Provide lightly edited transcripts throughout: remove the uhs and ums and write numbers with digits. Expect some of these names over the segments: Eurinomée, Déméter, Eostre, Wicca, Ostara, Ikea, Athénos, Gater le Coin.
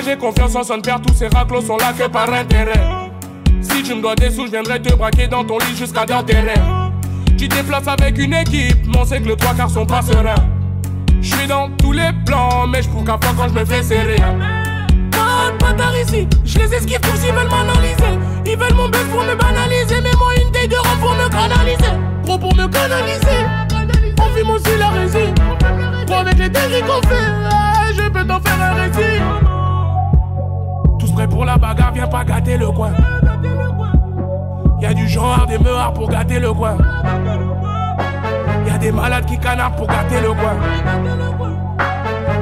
moi j'ai confiance en son père, tous ces raclos sont là que par intérêt. Si tu me dois des sous, je viendrai te braquer dans ton lit jusqu'à dans tes rêves. Tu déplaces avec une équipe, mais on sait que le 3/4 sont pas sereins. Je suis dans tous les plans, mais je prouve qu'à pas quand je me fais serrer. Pas de bâtard ici, je les esquive tous, ils veulent m'analyser. Ils veulent mon bœuf pour me banaliser, mais moi une taille de rap pour me canaliser. Gros pour me canaliser, on fume aussi la résine. Pour avec les dégris qu'on fait, je peux t'en faire un récit. Tous prêts pour la bagarre, viens pas gâter le coin. Y'a du genre des meurs pour gâter le coin. Y'a des malades qui canardent pour gâter le coin.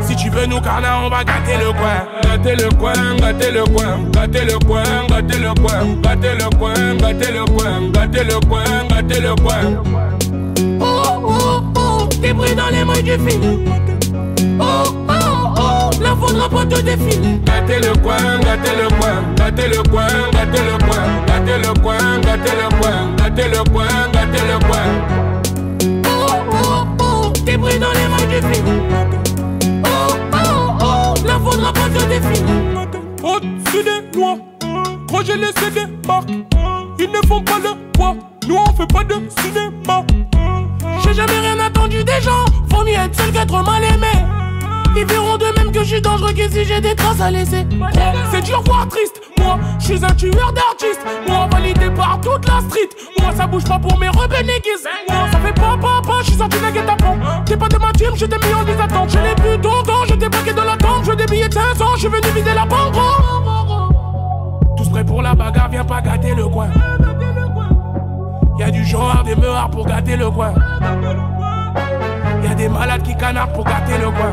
Si tu veux nous carnard, on va gâter le coin. Gâter le coin, gâter le coin, gâter le coin, gâter le coin, gâter le coin, gâter le coin, gâter le coin, gâter le coin. Oh oh oh, t'es pris dans les mailles du filet. Oh oh oh, la faudra pas te défiler. Gâter le coin, gâter le coin, gâter le coin, gâter le coin, gâter le coin, gâter le coin, gâter le coin, gâter le coin. Oh oh oh, t'es pris dans les mailles du filet. La faudra pas te définir. Au-dessus des lois, quand j'ai laissé des marques, ils ne font pas le poids. Nous on fait pas de cinéma. J'ai jamais rien attendu des gens. Faut mieux être seul qu'être mal aimé. Ils verront de même que je suis dangereux, que si j'ai des traces à laisser. C'est dur voire triste. Moi je suis un tueur d'artistes. Moi validé par toute la street. Moi ça bouge pas pour mes rebelles néguises. Moi ça fait pas pas pas. Je suis sorti d'un guet-apens. T'es pas de ma team, je t'ai mis en désentente. Je l'ai plus d'entente, je t'ai plaqué dans la tente. Je veux des billets de 500, je suis venu vider la banque. Tous prêts pour la bagarre, viens pas gâter le coin. Y'a du genre des meurs pour gâter le coin. Y'a des malades qui canardent pour gâter le coin.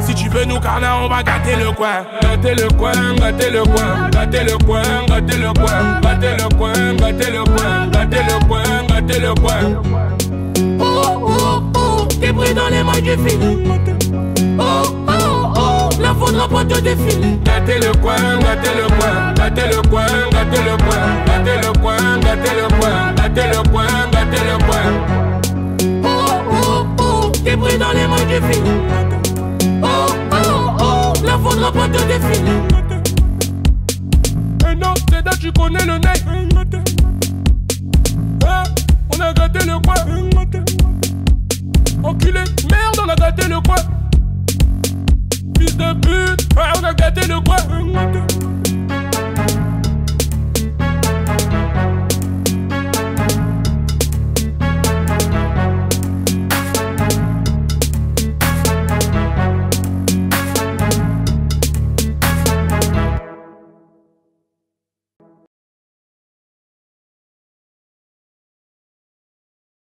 Si tu veux nous carnard, on va gâter le coin. Gâter le coin, gâter le coin, gâter le coin, gâter le coin, gâter le coin, gâter le coin, gâter le coin, gâter le coin. Oh oh oh, t'es pris dans les mailles du filet. Oh oh oh, la faudra pas te défiler. Gâter le coin, gâter le coin, gâter le coin, gâter le coin, gâter le coin, gâter le coin, gâter le coin, gâter le coin. T'es pris dans les mains du filet. Oh oh oh, la faudra pas te défiler. Eh non, c'est là tu connais le nez. Eh, on a gâté le coin. Enculé, merde, on a gâté le coin. Fils de pute, on a gâté le coin.